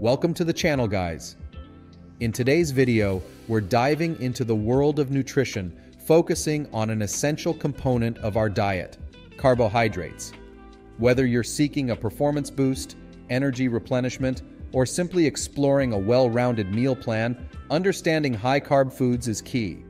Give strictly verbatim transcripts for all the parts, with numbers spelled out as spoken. Welcome to the channel, guys. In today's video, we're diving into the world of nutrition, focusing on an essential component of our diet, carbohydrates. Whether you're seeking a performance boost, energy replenishment, or simply exploring a well-rounded meal plan, understanding high-carb foods is key.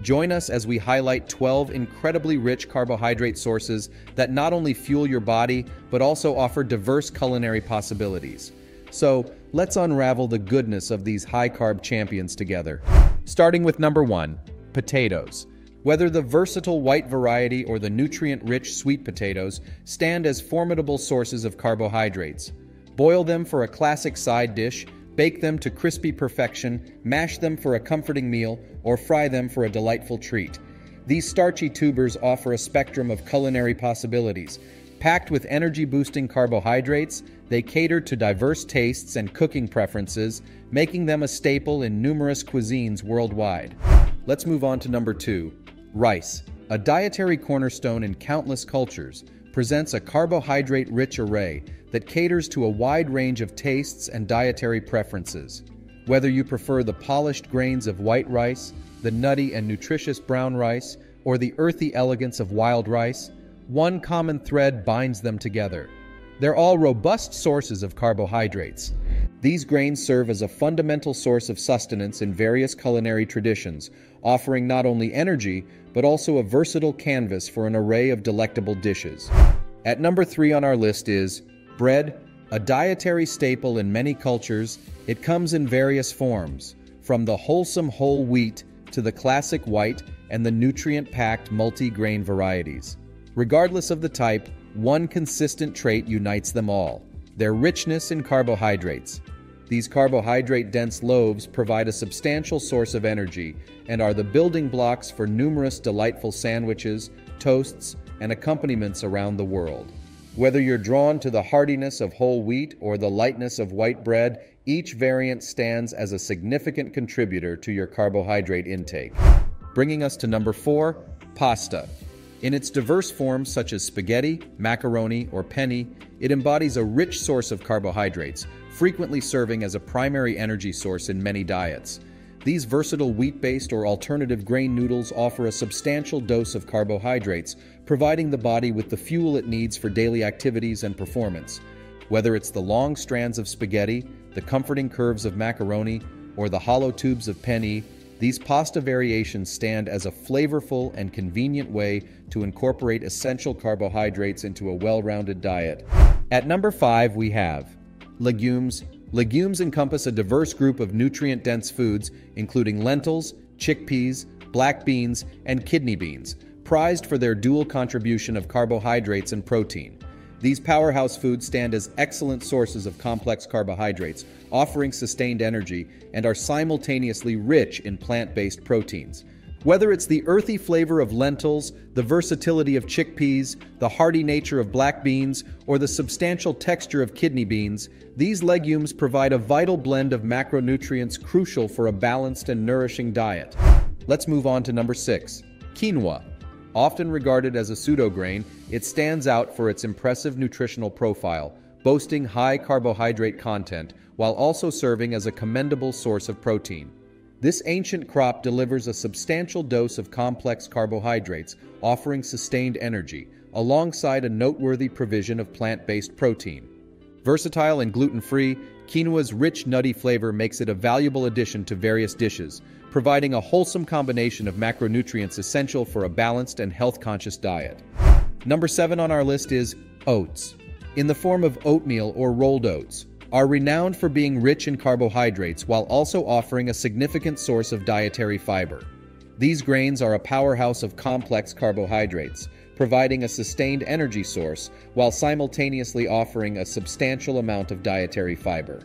Join us as we highlight twelve incredibly rich carbohydrate sources that not only fuel your body, but also offer diverse culinary possibilities. So, let's unravel the goodness of these high-carb champions together. Starting with number one, potatoes. Whether the versatile white variety or the nutrient-rich sweet potatoes stand as formidable sources of carbohydrates. Boil them for a classic side dish, bake them to crispy perfection, mash them for a comforting meal, or fry them for a delightful treat. These starchy tubers offer a spectrum of culinary possibilities. Packed with energy-boosting carbohydrates, they cater to diverse tastes and cooking preferences, making them a staple in numerous cuisines worldwide. Let's move on to number two. Rice, a dietary cornerstone in countless cultures, presents a carbohydrate-rich array that caters to a wide range of tastes and dietary preferences. Whether you prefer the polished grains of white rice, the nutty and nutritious brown rice, or the earthy elegance of wild rice, one common thread binds them together. They're all robust sources of carbohydrates. These grains serve as a fundamental source of sustenance in various culinary traditions, offering not only energy, but also a versatile canvas for an array of delectable dishes. At number three on our list is bread, a dietary staple in many cultures. It comes in various forms, from the wholesome whole wheat to the classic white and the nutrient-packed multi-grain varieties. Regardless of the type, one consistent trait unites them all: their richness in carbohydrates. These carbohydrate-dense loaves provide a substantial source of energy and are the building blocks for numerous delightful sandwiches, toasts, and accompaniments around the world. Whether you're drawn to the heartiness of whole wheat or the lightness of white bread, each variant stands as a significant contributor to your carbohydrate intake. Bringing us to number four, pasta. In its diverse forms such as spaghetti, macaroni, or penne, it embodies a rich source of carbohydrates, frequently serving as a primary energy source in many diets. These versatile wheat-based or alternative grain noodles offer a substantial dose of carbohydrates, providing the body with the fuel it needs for daily activities and performance. Whether it's the long strands of spaghetti, the comforting curves of macaroni, or the hollow tubes of penne, these pasta variations stand as a flavorful and convenient way to incorporate essential carbohydrates into a well-rounded diet. At number five, we have legumes. Legumes encompass a diverse group of nutrient-dense foods, including lentils, chickpeas, black beans, and kidney beans, prized for their dual contribution of carbohydrates and protein. These powerhouse foods stand as excellent sources of complex carbohydrates, offering sustained energy, and are simultaneously rich in plant-based proteins. Whether it's the earthy flavor of lentils, the versatility of chickpeas, the hearty nature of black beans, or the substantial texture of kidney beans, these legumes provide a vital blend of macronutrients crucial for a balanced and nourishing diet. Let's move on to number six, quinoa. Often regarded as a pseudo-grain, it stands out for its impressive nutritional profile, boasting high carbohydrate content while also serving as a commendable source of protein. This ancient crop delivers a substantial dose of complex carbohydrates, offering sustained energy, alongside a noteworthy provision of plant-based protein. Versatile and gluten-free, quinoa's rich nutty flavor makes it a valuable addition to various dishes, providing a wholesome combination of macronutrients essential for a balanced and health-conscious diet. Number seven on our list is oats. In the form of oatmeal or rolled oats, are renowned for being rich in carbohydrates while also offering a significant source of dietary fiber. These grains are a powerhouse of complex carbohydrates, providing a sustained energy source while simultaneously offering a substantial amount of dietary fiber.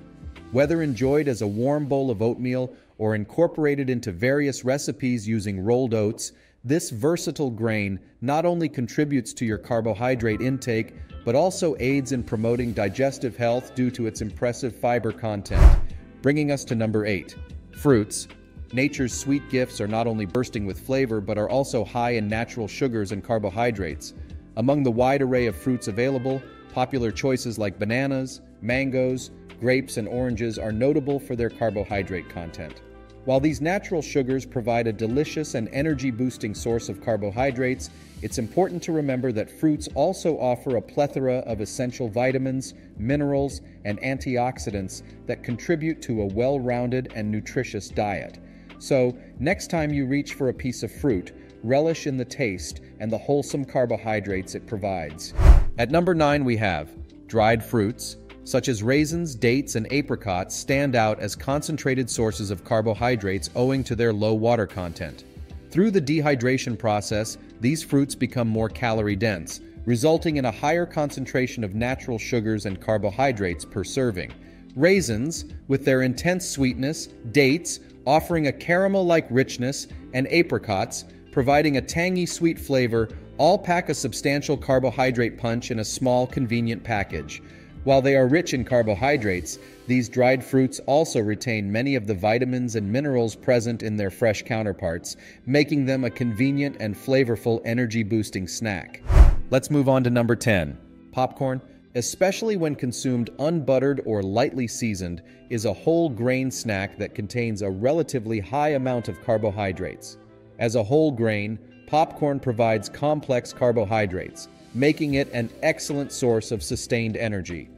Whether enjoyed as a warm bowl of oatmeal or incorporated into various recipes using rolled oats, this versatile grain not only contributes to your carbohydrate intake, but also aids in promoting digestive health due to its impressive fiber content. Bringing us to number eight, fruits. Nature's sweet gifts are not only bursting with flavor, but are also high in natural sugars and carbohydrates. Among the wide array of fruits available, popular choices like bananas, mangoes, grapes, and oranges are notable for their carbohydrate content. While these natural sugars provide a delicious and energy-boosting source of carbohydrates, it's important to remember that fruits also offer a plethora of essential vitamins, minerals, and antioxidants that contribute to a well-rounded and nutritious diet. So, next time you reach for a piece of fruit, relish in the taste and the wholesome carbohydrates it provides. At number nine, we have dried fruits. Such as raisins, dates, and apricots stand out as concentrated sources of carbohydrates owing to their low water content. Through the dehydration process, these fruits become more calorie-dense, resulting in a higher concentration of natural sugars and carbohydrates per serving. Raisins, with their intense sweetness, dates, offering a caramel-like richness, and apricots, providing a tangy sweet flavor, all pack a substantial carbohydrate punch in a small, convenient package. While they are rich in carbohydrates, these dried fruits also retain many of the vitamins and minerals present in their fresh counterparts, making them a convenient and flavorful energy-boosting snack. Let's move on to number ten. Popcorn, especially when consumed unbuttered or lightly seasoned, is a whole grain snack that contains a relatively high amount of carbohydrates. As a whole grain, popcorn provides complex carbohydrates, making it an excellent source of sustained energy.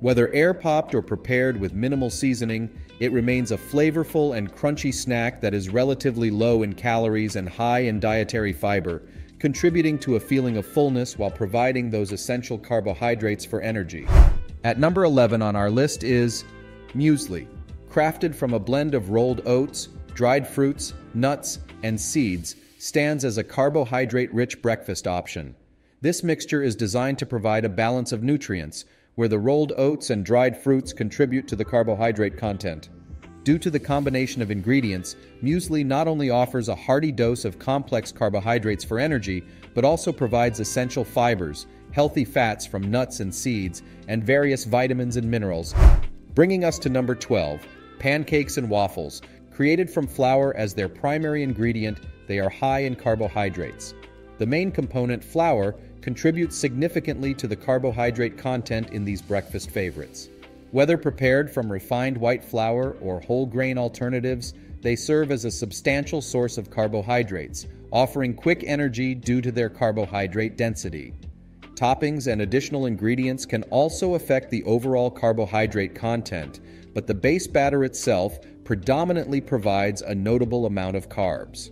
Whether air-popped or prepared with minimal seasoning, it remains a flavorful and crunchy snack that is relatively low in calories and high in dietary fiber, contributing to a feeling of fullness while providing those essential carbohydrates for energy. At number eleven on our list is muesli, crafted from a blend of rolled oats, dried fruits, nuts, and seeds, stands as a carbohydrate-rich breakfast option. This mixture is designed to provide a balance of nutrients, where the rolled oats and dried fruits contribute to the carbohydrate content. Due to the combination of ingredients, muesli not only offers a hearty dose of complex carbohydrates for energy, but also provides essential fibers, healthy fats from nuts and seeds, and various vitamins and minerals. Bringing us to number twelve, pancakes and waffles. Created from flour as their primary ingredient, they are high in carbohydrates. The main component, flour, contributes significantly to the carbohydrate content in these breakfast favorites. Whether prepared from refined white flour or whole grain alternatives, they serve as a substantial source of carbohydrates, offering quick energy due to their carbohydrate density. Toppings and additional ingredients can also affect the overall carbohydrate content, but the base batter itself predominantly provides a notable amount of carbs.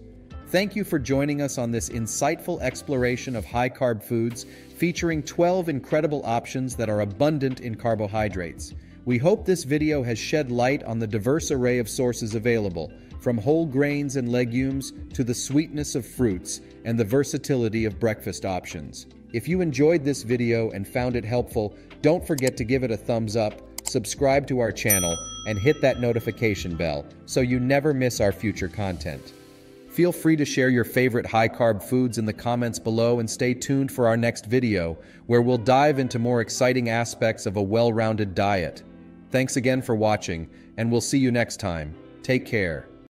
Thank you for joining us on this insightful exploration of high-carb foods, featuring twelve incredible options that are abundant in carbohydrates. We hope this video has shed light on the diverse array of sources available, from whole grains and legumes to the sweetness of fruits and the versatility of breakfast options. If you enjoyed this video and found it helpful, don't forget to give it a thumbs up, subscribe to our channel, and hit that notification bell so you never miss our future content. Feel free to share your favorite high-carb foods in the comments below, and stay tuned for our next video, where we'll dive into more exciting aspects of a well-rounded diet. Thanks again for watching, and we'll see you next time. Take care.